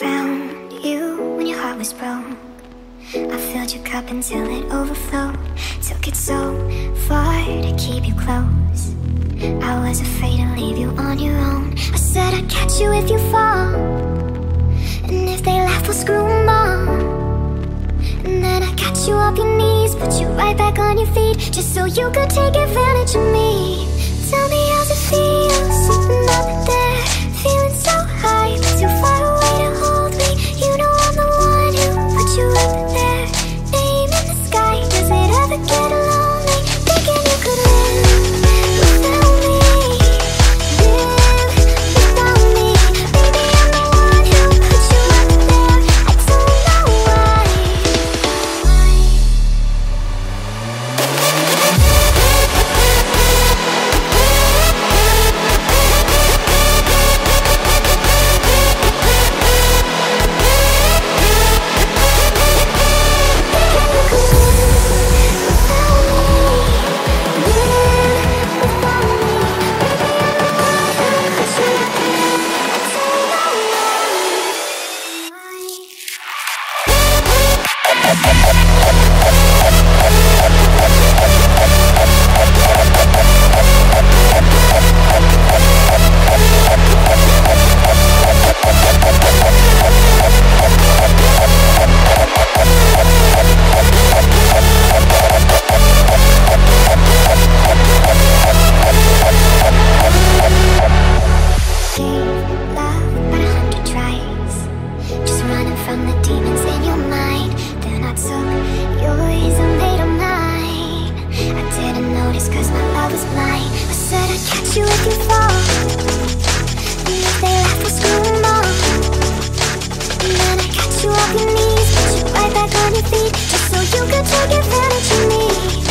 Found you when your heart was broke. I filled your cup until it overflowed. Took it so far to keep you close. I was afraid to leave you on your own. I said I'd catch you if you fall, and if they laugh, we'll screw them all. And then I got you off your knees, put you right back on your feet, just so you could take advantage of me. Tell me how's it feel, sitting up there, feeling so high, but too far away to hold me. You know I'm the one who put you up there, name in the sky. Does it ever get lonely, thinking you could live? Your knees, put you right back on your feet, just so you could take advantage of me.